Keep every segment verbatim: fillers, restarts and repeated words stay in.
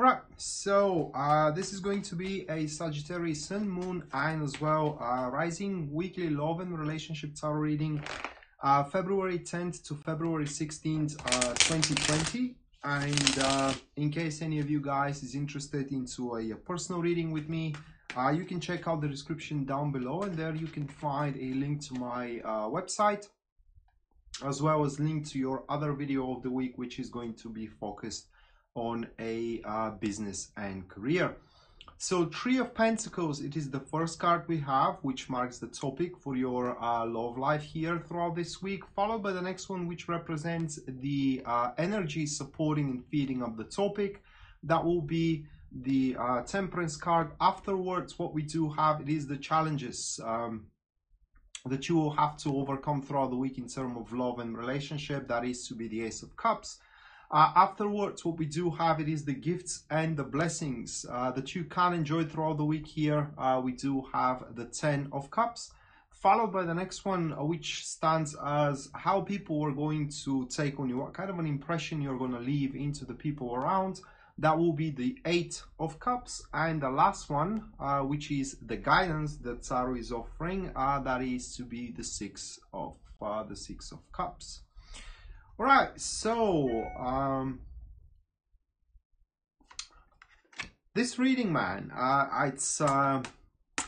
All right, so uh, this is going to be a Sagittarius Sun, Moon, and as well uh, Rising Weekly Love and Relationship Tarot reading, uh, February tenth to February sixteenth, uh, twenty twenty. And uh, in case any of you guys is interested into a, a personal reading with me, uh, you can check out the description down below, and there you can find a link to my uh, website, as well as link to your other video of the week, which is going to be focused on a uh, business and career. So Three of Pentacles, it is the first card we have, which marks the topic for your uh, love life here throughout this week, followed by the next one, which represents the uh, energy supporting and feeding up the topic. That will be the uh, Temperance card. Afterwards, what we do have, it is the challenges um, that you will have to overcome throughout the week in terms of love and relationship. That is to be the Ace of Cups. Uh, afterwards, what we do have, it is the gifts and the blessings uh, that you can enjoy throughout the week here. Uh, we do have the Ten of Cups, followed by the next one, which stands as how people are going to take on you, what kind of an impression you're going to leave into the people around. That will be the Eight of Cups. And the last one, uh, which is the guidance that Tarot is offering, uh, that is to be the Six of, uh, the Six of Cups. All right, so um, this reading, man, uh, it's uh,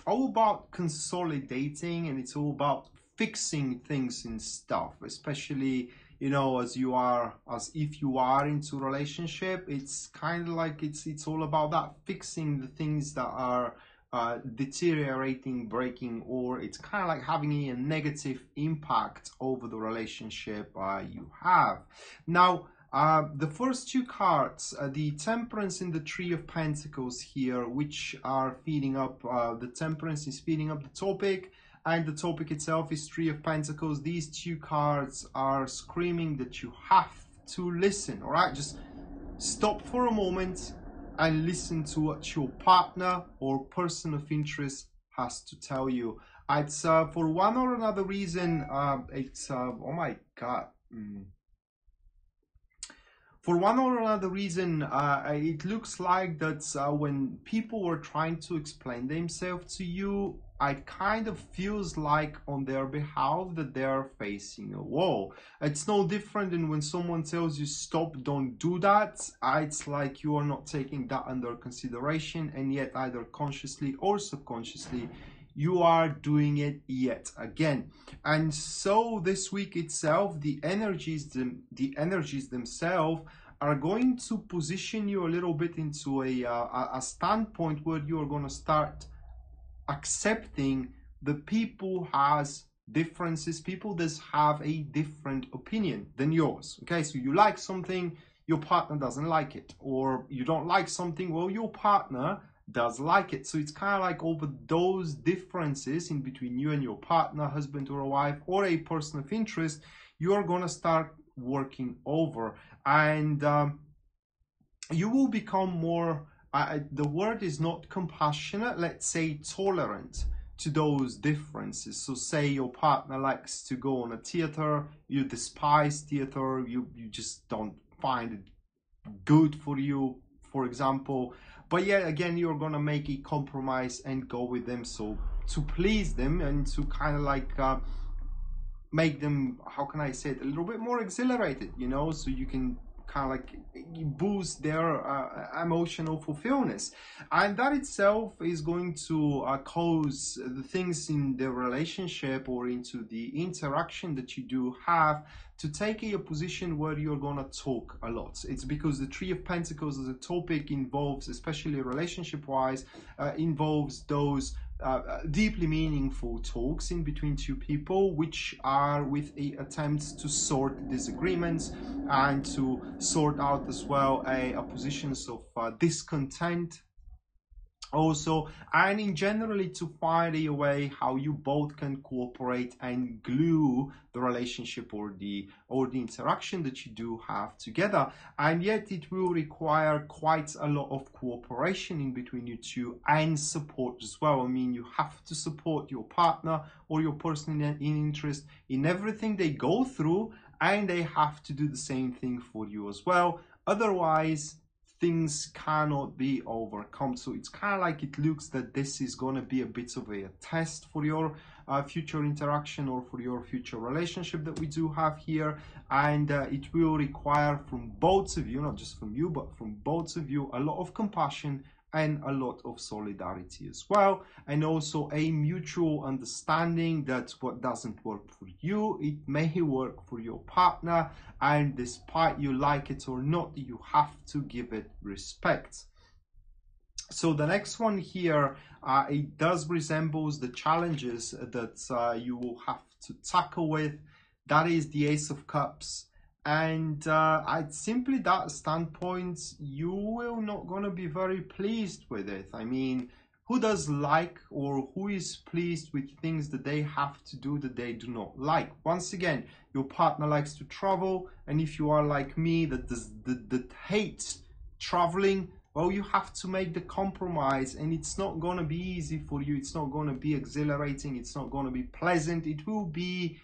all about consolidating, and it's all about fixing things and stuff, especially, you know, as you are, as if you are into relationship, it's kind of like it's, it's all about that, fixing the things that are uh, deteriorating, breaking, or it's kind of like having a negative impact over the relationship uh, you have. Now, uh, the first two cards, uh, the Temperance and the Three of Pentacles here, which are feeding up, uh, the Temperance is feeding up the topic, and the topic itself is Three of Pentacles. These two cards are screaming that you have to listen, all right? Just stop for a moment and listen to what your partner or person of interest has to tell you. It's uh, for one or another reason, uh, it's, uh, oh my God. Mm. For one or another reason, uh, it looks like that uh, when people were trying to explain themselves to you, it kind of feels like on their behalf that they're facing a wall. It's no different than when someone tells you, stop, don't do that. It's like you are not taking that under consideration, and yet either consciously or subconsciously, you are doing it yet again. And so this week itself, the energies, the, the energies themselves are going to position you a little bit into a, uh, a standpoint where you are going to start accepting the people has differences, people that have a different opinion than yours. Okay, so you like something, your partner doesn't like it, or you don't like something, well, your partner does like it. So it's kind of like over those differences in between you and your partner, husband or a wife, or a person of interest, you're gonna start working over, and um, you will become more, Uh, the word is not compassionate, let's say tolerant to those differences. So say your partner likes to go on a theater, you despise theater, you, you just don't find it good for you, for example. But yet again, you're gonna make a compromise and go with them, so to please them and to kind of like uh, make them, how can I say it, a little bit more exhilarated, you know, so you can kind of like boost their uh, emotional fulfillment, and that itself is going to uh, cause the things in the relationship or into the interaction that you do have to take a position where you're gonna talk a lot. It's because the Three of Pentacles as a topic involves, especially relationship wise, uh, involves those Uh, deeply meaningful talks in between two people, which are with a attempt to sort disagreements and to sort out as well a, a positions of uh, discontent also, and in generally to find a way how you both can cooperate and glue the relationship or the or the interaction that you do have together. And yet it will require quite a lot of cooperation in between you two, and support as well. I mean, you have to support your partner or your person in interest in everything they go through, and they have to do the same thing for you as well. Otherwise, things cannot be overcome. So it's kind of like it looks that this is going to be a bit of a test for your uh, future interaction or for your future relationship that we do have here. And uh, it will require from both of you, not just from you, but from both of you, a lot of compassion and a lot of solidarity as well, and also a mutual understanding that what doesn't work for you, it may work for your partner, and despite you like it or not, you have to give it respect. So the next one here, uh, it does resembles the challenges that uh, you will have to tackle with. That is the Ace of Cups. And uh, at simply that standpoint, you will not going to be very pleased with it. I mean, who does like or who is pleased with things that they have to do that they do not like? Once again, your partner likes to travel. And if you are like me, that, does, that, that hates traveling, well, you have to make the compromise, and it's not going to be easy for you. It's not going to be exhilarating. It's not going to be pleasant. It will be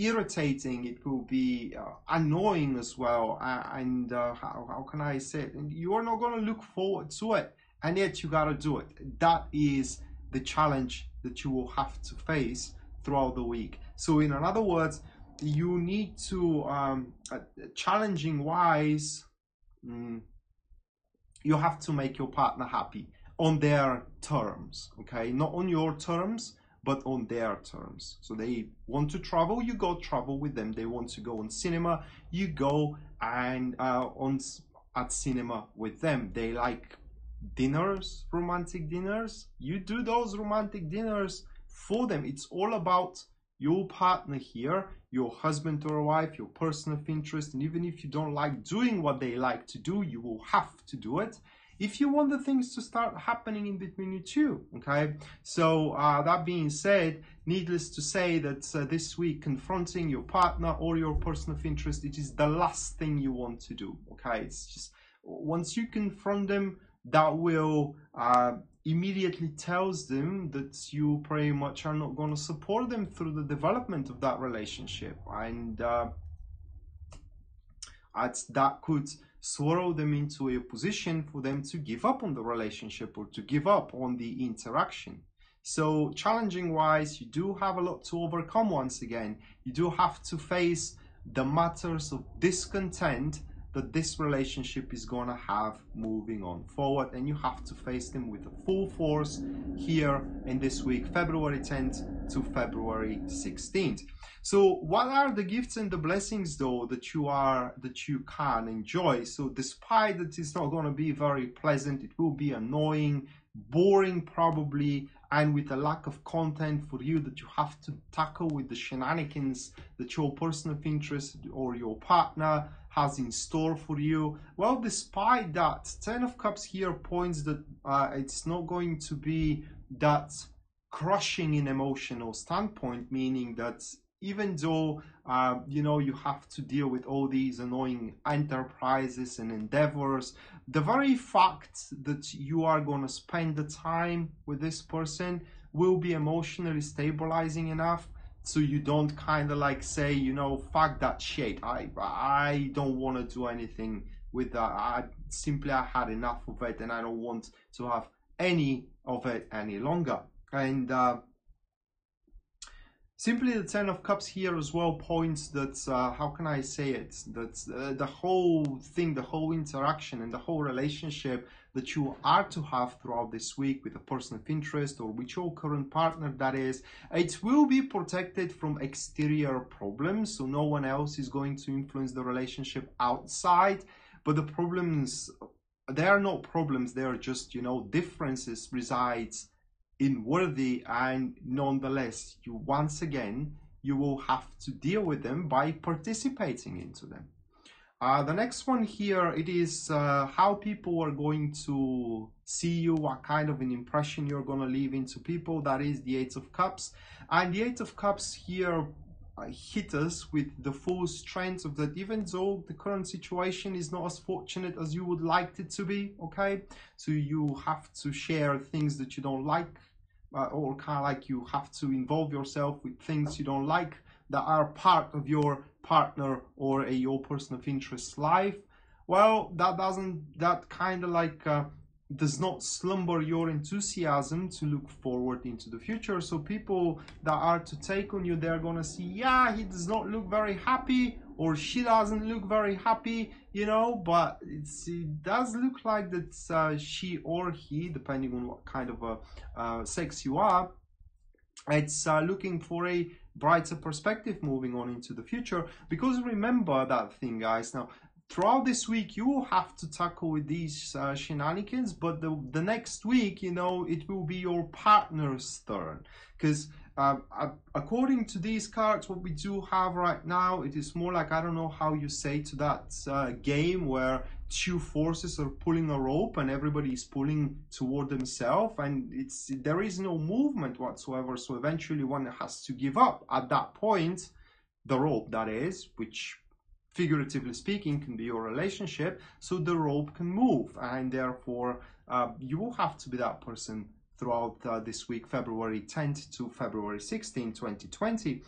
irritating, it will be uh, annoying as well, uh, and uh, how, how can I say it? And you are not going to look forward to it, and yet you got to do it. That is the challenge that you will have to face throughout the week. So in other words, you need to um, uh, challenging wise, mm, you have to make your partner happy on their terms, okay? Not on your terms, but on their terms. So they want to travel, you go travel with them. They want to go on cinema, you go and uh, on at cinema with them. They like dinners, romantic dinners, you do those romantic dinners for them. It's all about your partner here, your husband or wife, your person of interest. And even if you don't like doing what they like to do, you will have to do it if you want the things to start happening in between you two, okay? So uh, that being said, needless to say that uh, this week, confronting your partner or your person of interest, it is the last thing you want to do, okay? It's just, once you confront them, that will uh, immediately tells them that you pretty much are not going to support them through the development of that relationship. And uh, that could swirl them into a position for them to give up on the relationship or to give up on the interaction. So challenging wise, you do have a lot to overcome. Once again, you do have to face the matters of discontent that this relationship is gonna have moving on forward, and you have to face them with a full force here in this week, February tenth to February sixteenth. So what are the gifts and the blessings though that you are that you can enjoy? So despite that it's not gonna be very pleasant, it will be annoying, boring probably, and with a lack of content for you that you have to tackle with the shenanigans that your person of interest or your partner has in store for you. Well, despite that, Ten of Cups here points that uh, it's not going to be that crushing in emotional standpoint, meaning that even though uh, you know, you have to deal with all these annoying enterprises and endeavors, the very fact that you are going to spend the time with this person will be emotionally stabilizing enough so you don't kind of like say, you know, fuck that shit, I, I don't want to do anything with that, I simply I had enough of it and I don't want to have any of it any longer. And uh, simply the Ten of Cups here as well points that, uh, how can I say it, that uh, the whole thing, the whole interaction and the whole relationship that you are to have throughout this week with a person of interest or with your current partner, that is, it will be protected from exterior problems. So no one else is going to influence the relationship outside, but the problems, they are not problems, they are just, you know, differences resides inwardly, and nonetheless you once again you will have to deal with them by participating into them. Uh, the next one here, it is uh, how people are going to see you, what kind of an impression you're going to leave into people. That is the Eight of Cups, and the Eight of Cups here uh, hit us with the full strength of that, even though the current situation is not as fortunate as you would like it to be, okay? So you have to share things that you don't like, uh, or kind of like you have to involve yourself with things you don't like that are part of your partner or a your person of interest life. well, that doesn't, that kind of like uh, does not slumber your enthusiasm to look forward into the future. So people that are to take on you, they're gonna see, yeah, he does not look very happy, or she doesn't look very happy, you know, but it's, it does look like that uh, she or he, depending on what kind of a uh, sex you are, it's uh, looking for a brighter perspective moving on into the future. Because remember that thing, guys, now throughout this week you will have to tackle with these uh, shenanigans, but the, the next week, you know, it will be your partner's turn, because Uh, according to these cards, what we do have right now, it is more like, I don't know how you say to that uh, game where two forces are pulling a rope and everybody is pulling toward themselves, and it's, there is no movement whatsoever. So eventually one has to give up at that point, the rope that is, which figuratively speaking can be your relationship, so the rope can move, and therefore uh, you will have to be that person throughout uh, this week, February tenth to February sixteenth, twenty twenty.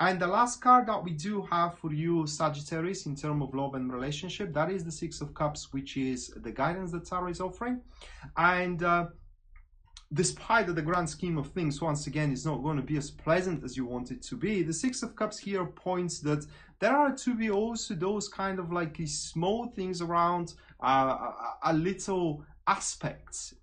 And the last card that we do have for you, Sagittarius, in terms of love and relationship, that is the Six of Cups, which is the guidance that Tarot is offering. And uh, despite that the grand scheme of things, once again, is not going to be as pleasant as you want it to be, the Six of Cups here points that there are to be also those kind of like small things around uh, a little aspects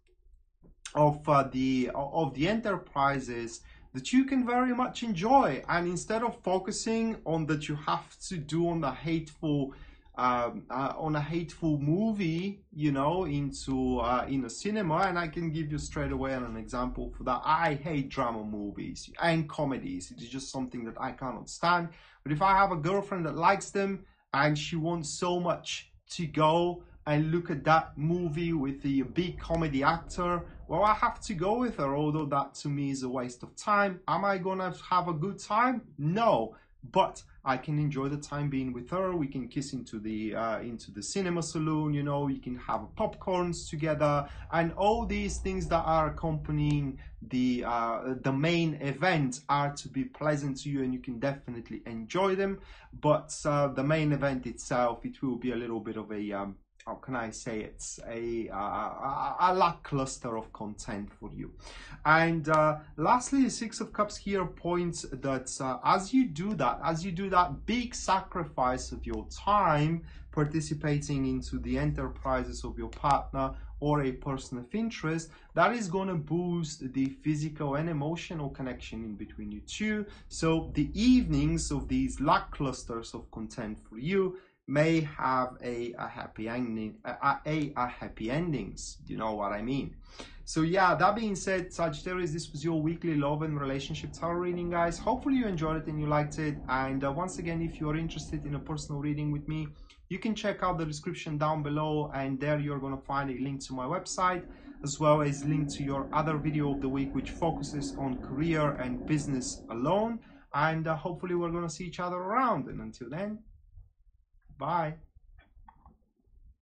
of uh, the of the enterprises that you can very much enjoy, and instead of focusing on that you have to do on the hateful um, uh, on a hateful movie, you know, into uh, in a cinema. And I can give you straight away an example for that. I hate drama movies and comedies. It is just something that I cannot stand. But if I have a girlfriend that likes them and she wants so much to go and look at that movie with the big comedy actor, well, I have to go with her, although that to me is a waste of time. Am I gonna have a good time? No, but I can enjoy the time being with her. We can kiss into the uh, into the cinema saloon, you know, you can have popcorns together, and all these things that are accompanying the uh, the main event are to be pleasant to you, and you can definitely enjoy them. But uh, the main event itself, it will be a little bit of a um, how can I say, it's a, uh, a lackluster of content for you. And uh, lastly, the Six of Cups here points that uh, as you do that, as you do that big sacrifice of your time participating into the enterprises of your partner or a person of interest, that is going to boost the physical and emotional connection in between you two. So the evenings of these lacklusters of content for you may have a, a happy ending, a, a, a happy endings, you know what I mean. So yeah, that being said, Sagittarius, this was your weekly love and relationship tarot reading, guys. Hopefully you enjoyed it and you liked it. And uh, once again, if you're interested in a personal reading with me, you can check out the description down below, and there you're going to find a link to my website, as well as link to your other video of the week, which focuses on career and business alone. And uh, hopefully we're going to see each other around, and until then, bye.